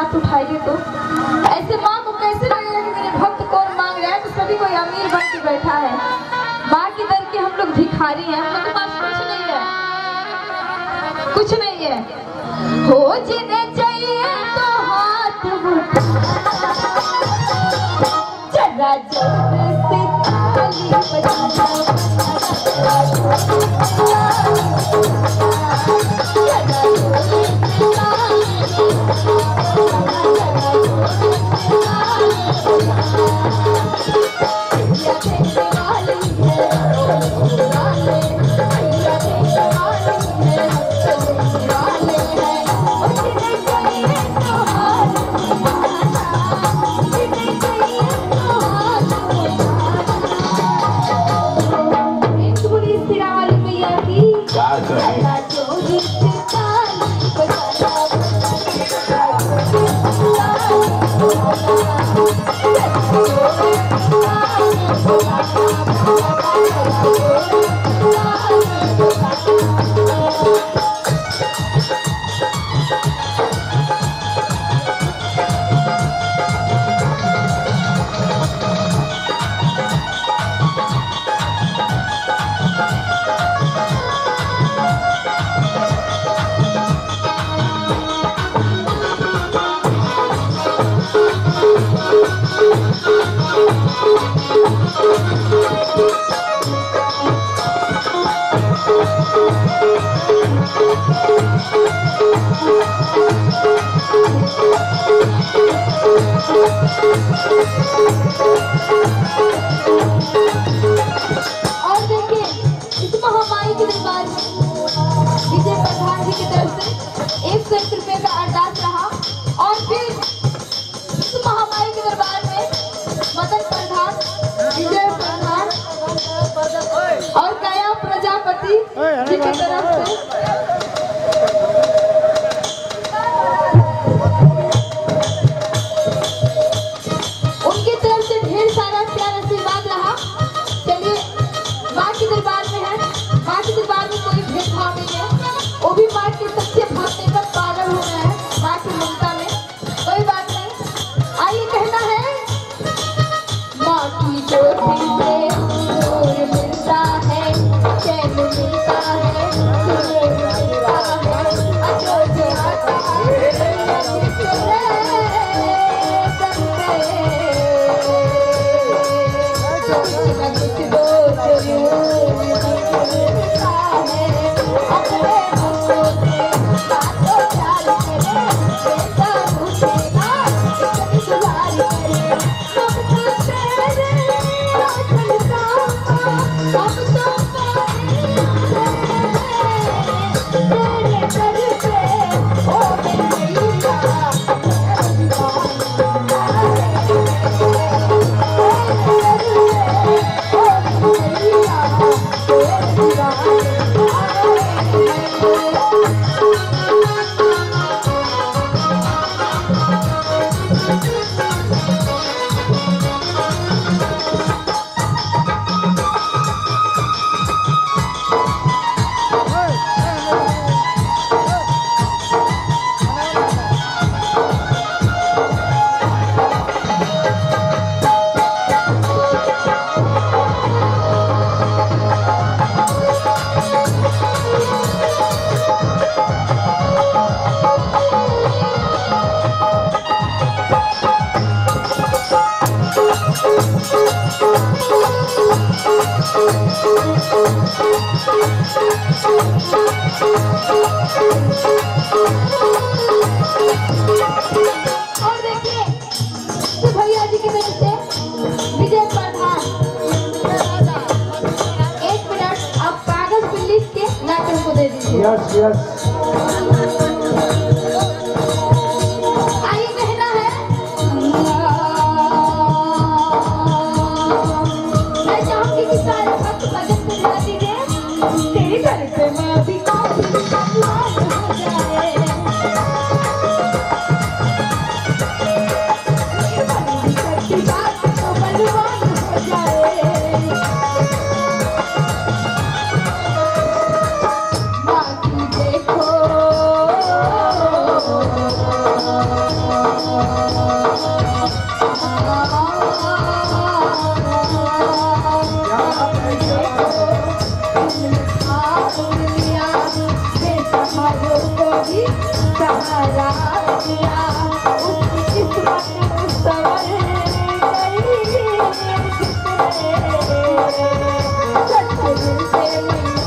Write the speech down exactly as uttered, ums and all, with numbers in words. हाथ उठाइए तो ऐसे माँ को कैसे लगेगा कि मेरे भक्त कौन मांग रहा है, तो सभी कोई अमीर बन के बैठा है। माँ की दर के हम लोग भिखारी हैं, हम लोग के पास कुछ नहीं है, कुछ नहीं है। हो जिन्हें चाहिए तो हाथ उठाओ। Oh, I'm